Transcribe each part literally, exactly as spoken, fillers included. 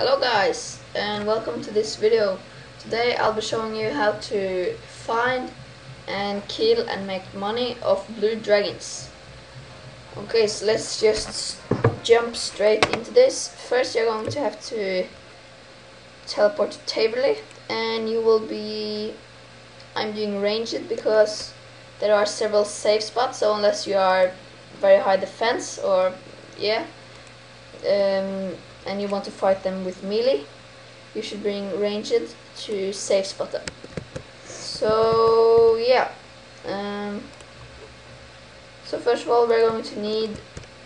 Hello guys, and welcome to this video. Today I'll be showing you how to find and kill and make money off blue dragons. Okay, so let's just jump straight into this. First you're going to have to teleport to Taverley, and you will be... I'm doing ranged because there are several safe spots, so unless you are very high defense or... yeah. Um, and you want to fight them with melee, you should bring ranged to safe spot them. So yeah, um, so first of all we're going to need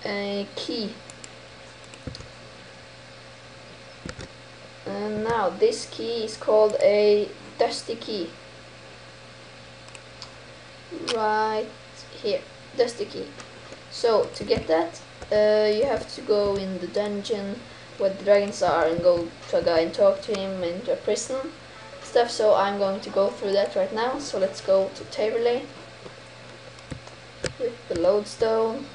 a key, and now this key is called a dusty key. Right here, dusty key. So to get that, uh, you have to go in the dungeon where the dragons are and go to a guy and talk to him into a prison stuff, so I'm going to go through that right now. So let's go to Taverley with the lodestone.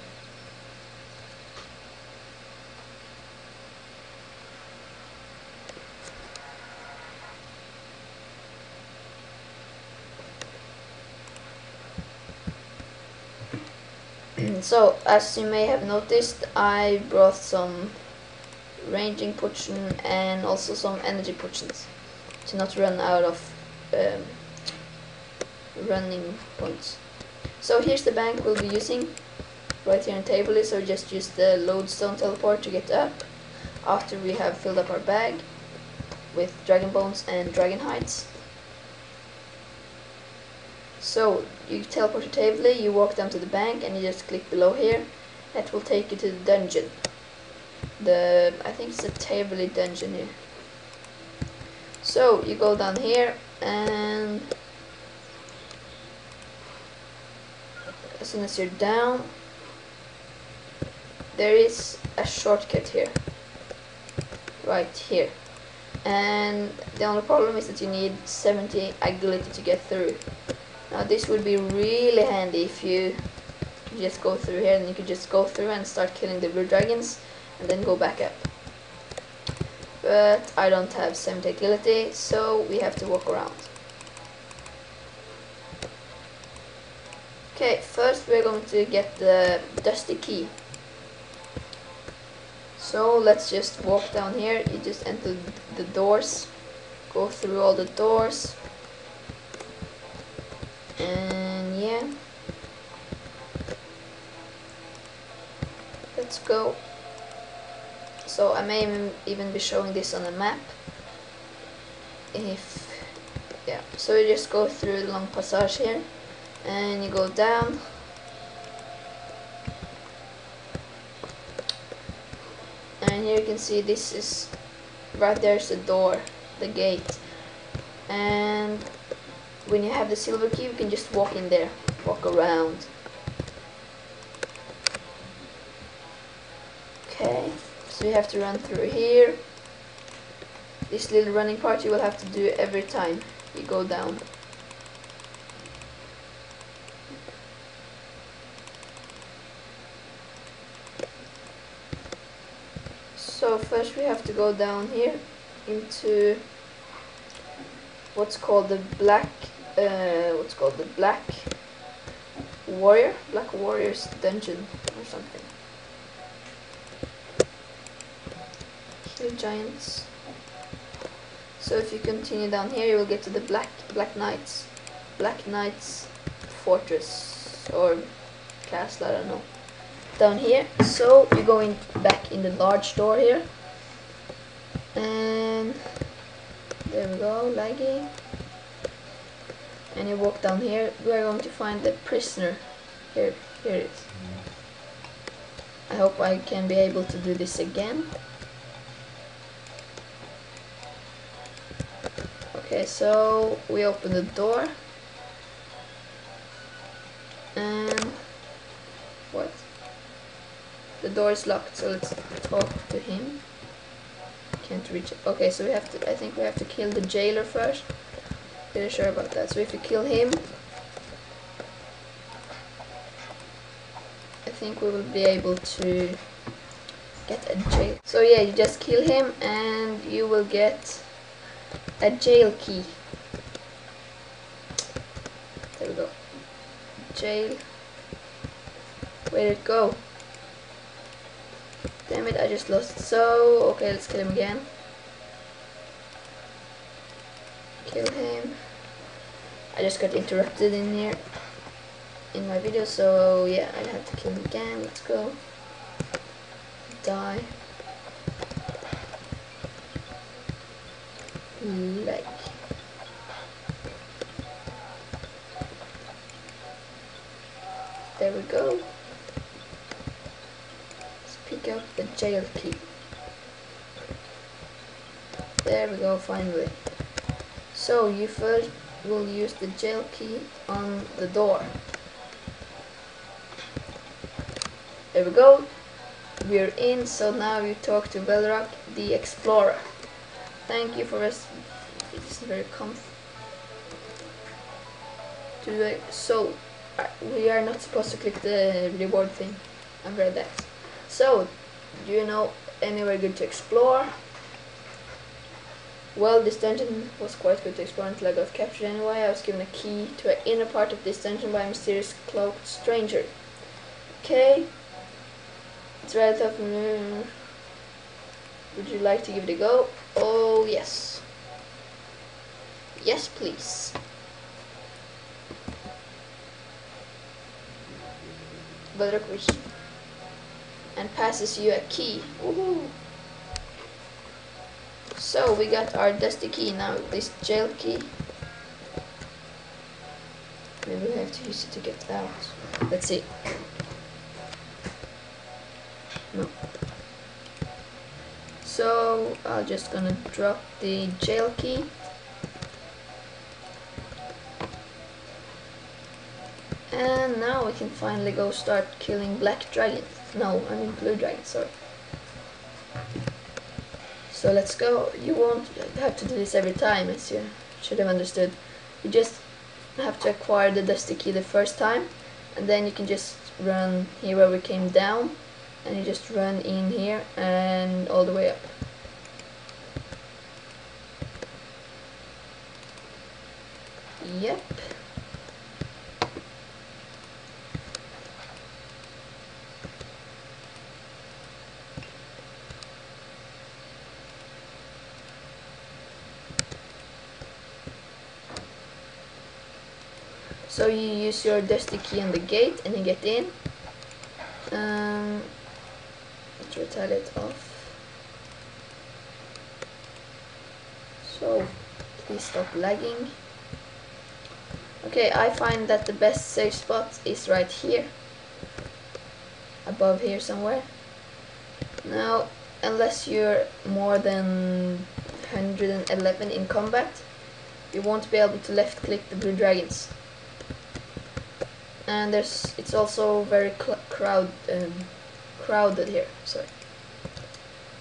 So as you may have noticed, I brought some ranging potion and also some energy potions to not run out of um, running points. So here's the bank we'll be using right here in Taverley, so just use the lodestone teleport to get up after we have filled up our bag with dragon bones and dragon hides. So you teleport to Taverley, you walk down to the bank, and you just click below here. That will take you to the dungeon. The I think it's a Taverley dungeon here. So you go down here, and as soon as you're down, there is a shortcut here, right here. And the only problem is that you need seventy agility to get through. Now this would be really handy if you just go through here, and you could just go through and start killing the blue dragons and then go back up. But I don't have seventy agility, so we have to walk around. Okay, first we're going to get the dusty key. So let's just walk down here. You just enter the doors, go through all the doors. And yeah, let's go. So I may even be showing this on a map. If yeah, so you just go through the long passage here, and you go down. And here you can see this is right there's the door, the gate, and when you have the silver key, you can just walk in there, walk around. Okay, so you have to run through here. This little running part you will have to do every time you go down. So first we have to go down here into what's called the black Uh, what's called the black warrior, black warrior's dungeon or something. Kill giants. So if you continue down here, you will get to the black black knights, black knights fortress or castle. I don't know. Down here, so you're going back in the large door here, and there we go, laggy. And you walk down here, we are going to find the prisoner. Here, here it is. I hope I can be able to do this again. Okay, so we open the door. And what? The door is locked, so let's talk to him. Can't reach it. Okay, so we have to, I think we have to kill the jailer first. Pretty sure about that. So if you kill him, I think we will be able to get a jail. So yeah, you just kill him and you will get a jail key. There we go. Jail. Where'd it go? Damn it, I just lost it. So, okay, let's kill him again. Kill him. I just got interrupted in here in my video, so yeah, I have to kill him again. Let's go. Die. Like. There we go. Let's pick up the jail key. There we go, finally. So you first will use the jail key on the door. There we go. We're in, so now you talk to Belrock the Explorer. Thank you for us. It's very comfy. So we are not supposed to click the reward thing. I've read that. So, do you know anywhere good to explore? Well, this dungeon was quite good to explore until I got captured anyway. I was given a key to an inner part of this dungeon by a mysterious cloaked stranger. Okay. It's right up. Would you like to give it a go? Oh, yes. Yes, please. And passes you a key. Woohoo. So we got our dusty key now, this jail key. Maybe we have to use it to get out. Let's see. No. So I'm just gonna drop the jail key. And now we can finally go start killing black dragons. No, I mean blue dragons, sorry. So let's go. You won't have to do this every time, as you should have understood. You just have to acquire the dusty key the first time, and then you can just run here where we came down, and you just run in here and all the way up. Yep. So you use your dusty key on the gate and you get in. Um, let's retire it off. So please stop lagging. Okay, I find that the best safe spot is right here, above here somewhere. Now, unless you're more than one hundred eleven in combat, you won't be able to left click the blue dragons. And there's, it's also very crowd, um, crowded here, sorry.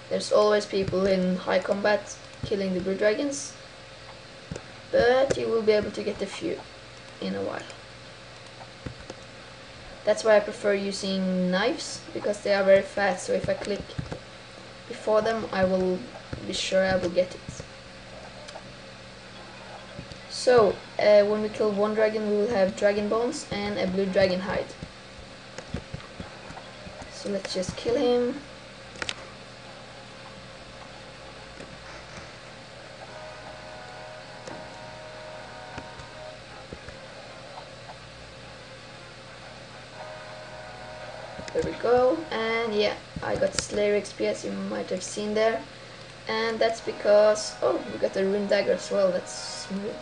There's always people in high combat killing the blue dragons, but you will be able to get a few in a while. That's why I prefer using knives, because they are very fast, so if I click before them, I will be sure I will get it. So, uh, when we kill one dragon, we will have dragon bones and a blue dragon hide. So let's just kill him. There we go. And yeah, I got Slayer X P, as you might have seen there. And that's because... oh, we got a rune dagger as well, that's smooth.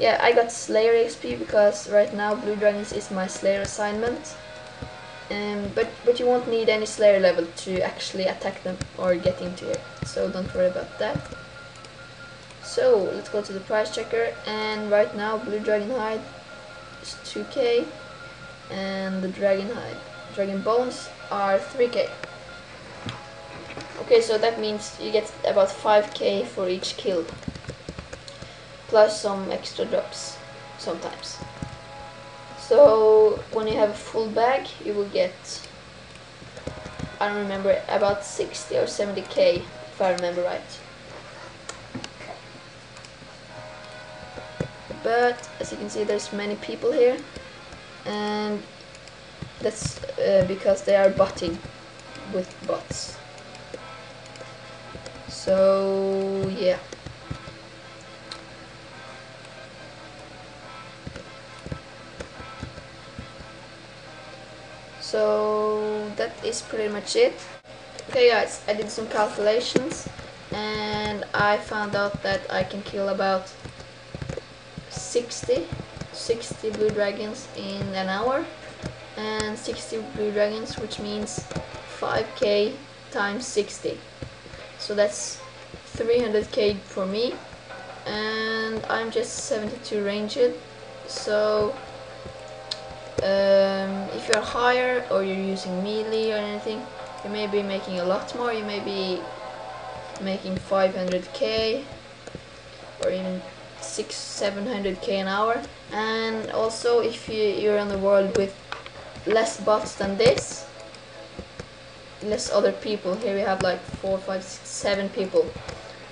Yeah, I got Slayer X P because right now blue dragons is my Slayer assignment. Um, but, but you won't need any Slayer level to actually attack them or get into it, so don't worry about that. So, let's go to the price checker, and right now blue dragon hide is two K and the dragon hide, dragon bones are three K. Okay, so that means you get about five K for each kill, plus some extra drops sometimes. So when you have a full bag, you will get I don't remember, about sixty or seventy K if I remember right. But as you can see, there's many people here, and that's uh, because they are botting with bots. So yeah. So that is pretty much it. Okay guys, I did some calculations and I found out that I can kill about sixty blue dragons in an hour, and sixty blue dragons, which means five K times sixty. So that's three hundred K for me, and I'm just seventy-two ranged. So Um, if you're higher or you're using melee or anything, you may be making a lot more. You may be making five hundred K or even six, seven hundred K an hour. And also, if you, you're on the world with less bots than this, less other people. Here we have like four, five, six, seven people.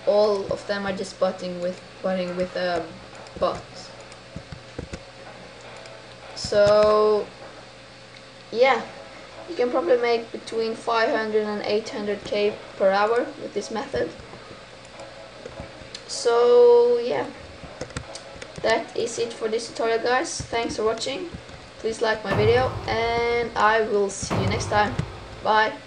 All of them are just botting with botting with a bot. So yeah, you can probably make between five hundred and eight hundred K per hour with this method. So yeah, that is it for this tutorial guys. Thanks for watching. Please like my video and I will see you next time. Bye.